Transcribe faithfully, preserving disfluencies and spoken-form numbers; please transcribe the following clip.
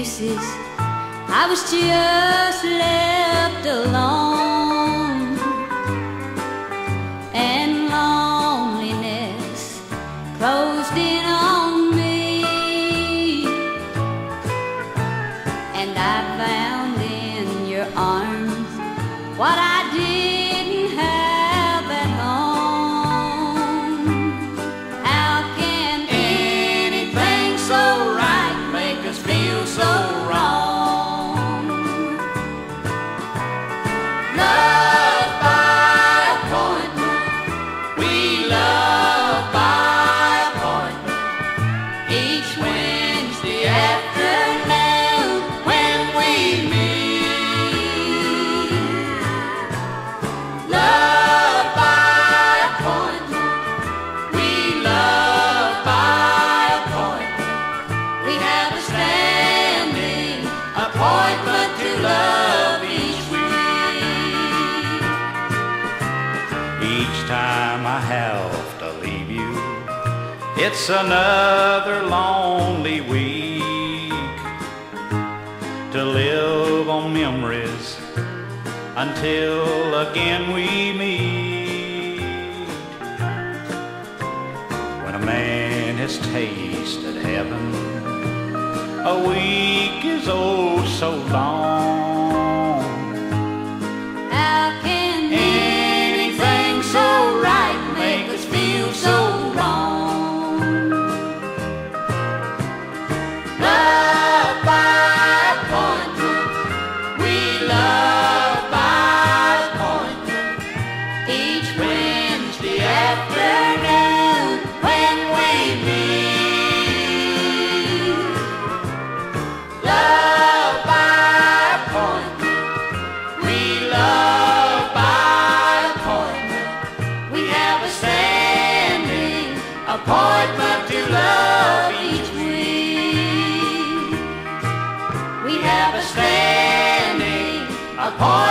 excuses. I was just left alone, and loneliness closed in on me, and I found in your arms what I didn't have at home. How can anything so right make us feel so wrong? Love by appointment, we love by appointment, each Wednesday afternoon when we meet. Love by appointment, we love by appointment, we have a standing appointment to love each week. Each time I have to leave you, it's another lonely week to live on memories until again we meet. When a man has tasted heaven, a week is oh so long. How can appointment to love each week, we have a standing appointment.